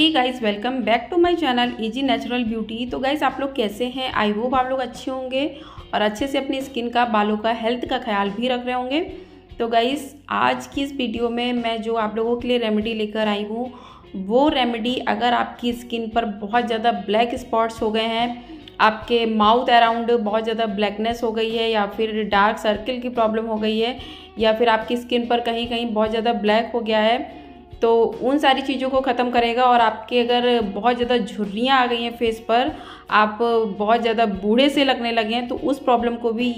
Hey guys, welcome back to my channel AG natural beauty. तो guys, आप लोग कैसे हैं? आई होप आप लोग अच्छे होंगे और अच्छे से अपनी स्किन का, बालों का, हेल्थ का ख्याल भी रख रहे होंगे। तो गाइस, आज की इस वीडियो में मैं जो आप लोगों के लिए रेमेडी लेकर आई हूँ, वो रेमेडी अगर आपकी स्किन पर बहुत ज़्यादा ब्लैक स्पॉट्स हो गए हैं, आपके माउथ अराउंड बहुत ज़्यादा ब्लैकनेस हो गई है, या फिर डार्क सर्किल की प्रॉब्लम हो गई है, या फिर आपकी स्किन पर कहीं कहीं बहुत ज़्यादा ब्लैक हो गया है, तो उन सारी चीज़ों को ख़त्म करेगा। और आपके अगर बहुत ज़्यादा झुर्रियाँ आ गई हैं फेस पर, आप बहुत ज़्यादा बूढ़े से लगने लगे हैं, तो उस प्रॉब्लम को भी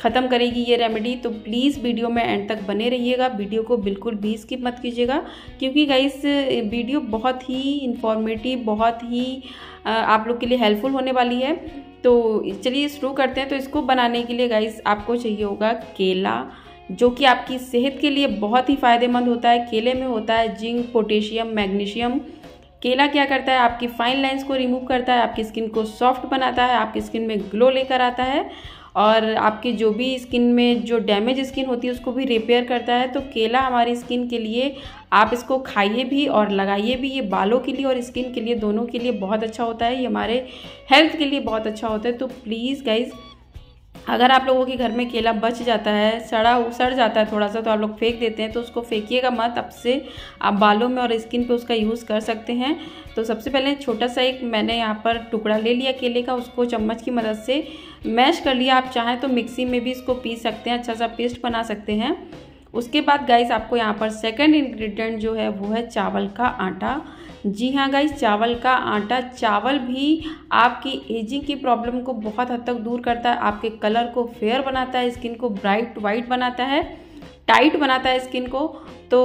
ख़त्म करेगी ये रेमेडी। तो प्लीज़ वीडियो में एंड तक बने रहिएगा, वीडियो को बिल्कुल भी स्किप मत कीजिएगा, क्योंकि गाइस वीडियो बहुत ही इन्फॉर्मेटिव, बहुत ही आप लोग के लिए हेल्पफुल होने वाली है। तो चलिए शुरू करते हैं। तो इसको बनाने के लिए गाइस आपको चाहिए होगा केला, जो कि आपकी सेहत के लिए बहुत ही फ़ायदेमंद होता है। केले में होता है जिंक, पोटेशियम, मैग्नीशियम। केला क्या करता है? आपकी फाइन लाइंस को रिमूव करता है, आपकी स्किन को सॉफ्ट बनाता है, आपकी स्किन में ग्लो लेकर आता है, और आपकी जो भी स्किन में जो डैमेज स्किन होती है उसको भी रिपेयर करता है। तो केला हमारी स्किन के लिए, आप इसको खाइए भी और लगाइए भी। ये बालों के लिए और स्किन के लिए, दोनों के लिए बहुत अच्छा होता है। ये हमारे हेल्थ के लिए बहुत अच्छा होता है। तो प्लीज़ गाइज़, अगर आप लोगों के घर में केला बच जाता है, सड़ जाता है थोड़ा सा, तो आप लोग फेंक देते हैं, तो उसको फेंकिएगा मत। अब से आप बालों में और स्किन पे उसका यूज़ कर सकते हैं। तो सबसे पहले छोटा सा एक मैंने यहाँ पर टुकड़ा ले लिया केले का, उसको चम्मच की मदद से मैश कर लिया। आप चाहें तो मिक्सी में भी इसको पीस सकते हैं, अच्छा सा पेस्ट बना सकते हैं। उसके बाद गाइस आपको यहाँ पर सेकंड इंग्रेडिएंट जो है वो है चावल का आटा। जी हाँ गाइस, चावल का आटा। चावल भी आपकी एजिंग की प्रॉब्लम को बहुत हद तक दूर करता है, आपके कलर को फेयर बनाता है, स्किन को ब्राइट वाइट बनाता है, टाइट बनाता है स्किन को। तो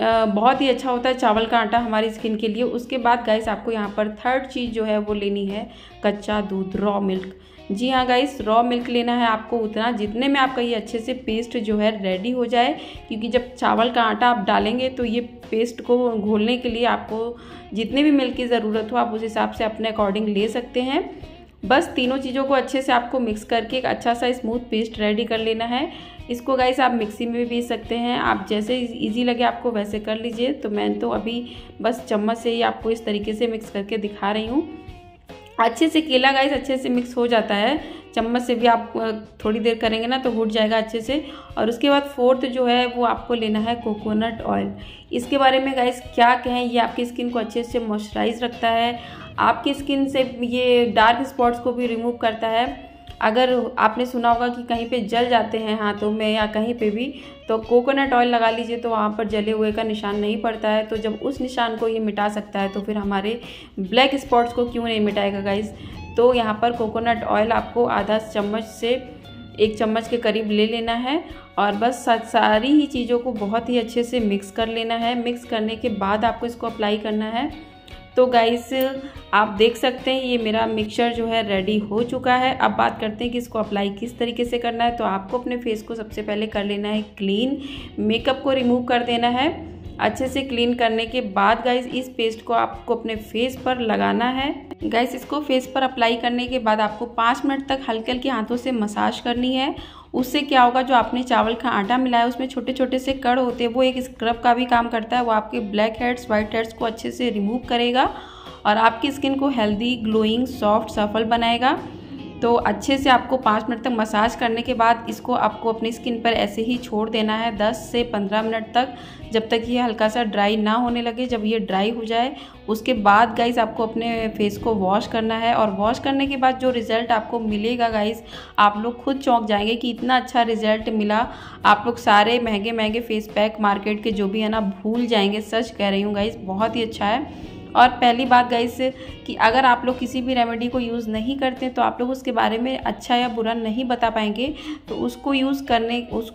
बहुत ही अच्छा होता है चावल का आटा हमारी स्किन के लिए। उसके बाद गाइस आपको यहाँ पर थर्ड चीज़ जो है वो लेनी है कच्चा दूध, रॉ मिल्क। जी हाँ गाइस, रॉ मिल्क लेना है आपको उतना जितने में आपका ये अच्छे से पेस्ट जो है रेडी हो जाए, क्योंकि जब चावल का आटा आप डालेंगे तो ये पेस्ट को घोलने के लिए आपको जितने भी मिल्क की ज़रूरत हो आप उस हिसाब से अपने अकॉर्डिंग ले सकते हैं। बस तीनों चीज़ों को अच्छे से आपको मिक्स करके एक अच्छा सा स्मूथ पेस्ट रेडी कर लेना है। इसको गाइस आप मिक्सी में भी पीस सकते हैं, आप जैसे इजी लगे आपको वैसे कर लीजिए। तो मैं तो अभी बस चम्मच से ही आपको इस तरीके से मिक्स करके दिखा रही हूँ। अच्छे से केला गाइस अच्छे से मिक्स हो जाता है, चम्मच से भी आप थोड़ी देर करेंगे ना तो घुट जाएगा अच्छे से। और उसके बाद फोर्थ जो है वो आपको लेना है कोकोनट ऑयल। इसके बारे में गाइस क्या कहें, ये आपकी स्किन को अच्छे से मॉइस्चराइज रखता है, आपकी स्किन से ये डार्क स्पॉट्स को भी रिमूव करता है। अगर आपने सुना होगा कि कहीं पे जल जाते हैं हाथों में या कहीं पे भी, तो कोकोनट ऑयल लगा लीजिए तो वहाँ पर जले हुए का निशान नहीं पड़ता है। तो जब उस निशान को ये मिटा सकता है तो फिर हमारे ब्लैक स्पॉट्स को क्यों नहीं मिटाएगा गाइस। तो यहाँ पर कोकोनट ऑयल आपको आधा चम्मच से एक चम्मच के करीब ले लेना है और बस सारी ही चीज़ों को बहुत ही अच्छे से मिक्स कर लेना है। मिक्स करने के बाद आपको इसको अप्लाई करना है। तो गाइस आप देख सकते हैं ये मेरा मिक्सचर जो है रेडी हो चुका है। अब बात करते हैं कि इसको अप्लाई किस तरीके से करना है। तो आपको अपने फेस को सबसे पहले कर लेना है क्लीन, मेकअप को रिमूव कर देना है। अच्छे से क्लीन करने के बाद गाइस इस पेस्ट को आपको अपने फेस पर लगाना है। गाइस इसको फेस पर अप्लाई करने के बाद आपको 5 मिनट तक हल्के हल्के हाथों से मसाज करनी है। उससे क्या होगा, जो आपने चावल का आटा मिलाया उसमें छोटे छोटे से कण होते हैं, वो एक स्क्रब का भी काम करता है। वो आपके ब्लैक हेड्स, वाइट हेड्स को अच्छे से रिमूव करेगा और आपकी स्किन को हेल्दी, ग्लोइंग, सॉफ्ट, सफल बनाएगा। तो अच्छे से आपको 5 मिनट तक मसाज करने के बाद इसको आपको अपनी स्किन पर ऐसे ही छोड़ देना है 10 से 15 मिनट तक, जब तक ये हल्का सा ड्राई ना होने लगे। जब ये ड्राई हो जाए उसके बाद गाइस आपको अपने फेस को वॉश करना है। और वॉश करने के बाद जो रिज़ल्ट आपको मिलेगा गाइस, आप लोग खुद चौंक जाएंगे कि इतना अच्छा रिज़ल्ट मिला। आप लोग सारे महंगे महंगे फेस पैक मार्केट के जो भी है ना भूल जाएंगे। सच कह रही हूँ गाइस, बहुत ही अच्छा है। और पहली बात गाइस कि अगर आप लोग किसी भी रेमेडी को यूज़ नहीं करते तो आप लोग उसके बारे में अच्छा या बुरा नहीं बता पाएंगे। तो उसको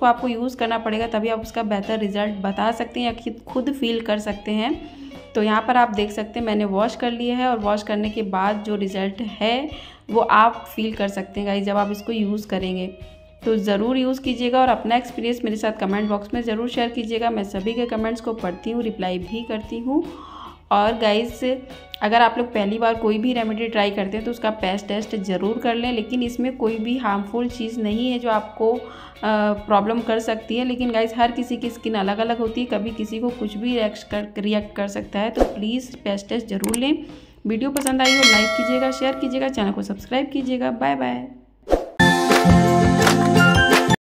आपको यूज़ करना पड़ेगा, तभी आप उसका बेहतर रिज़ल्ट बता सकते हैं या खुद फील कर सकते हैं। तो यहाँ पर आप देख सकते हैं मैंने वॉश कर लिया है और वॉश करने के बाद जो रिज़ल्ट है वो आप फील कर सकते हैं गाइस जब आप इसको यूज़ करेंगे। तो ज़रूर यूज़ कीजिएगा और अपना एक्सपीरियंस मेरे साथ कमेंट बॉक्स में ज़रूर शेयर कीजिएगा। मैं सभी के कमेंट्स को पढ़ती हूँ, रिप्लाई भी करती हूँ। और गाइस अगर आप लोग पहली बार कोई भी रेमेडी ट्राई करते हैं तो उसका पेस्ट टेस्ट ज़रूर कर लें, लेकिन इसमें कोई भी हार्मफुल चीज़ नहीं है जो आपको प्रॉब्लम कर सकती है। लेकिन गाइस हर किसी की स्किन अलग अलग होती है, कभी किसी को कुछ भी रिएक्ट कर सकता है, तो प्लीज़ पेस्ट टेस्ट ज़रूर लें। वीडियो पसंद आई हो लाइक कीजिएगा, शेयर कीजिएगा, चैनल को सब्सक्राइब कीजिएगा। Bye bye.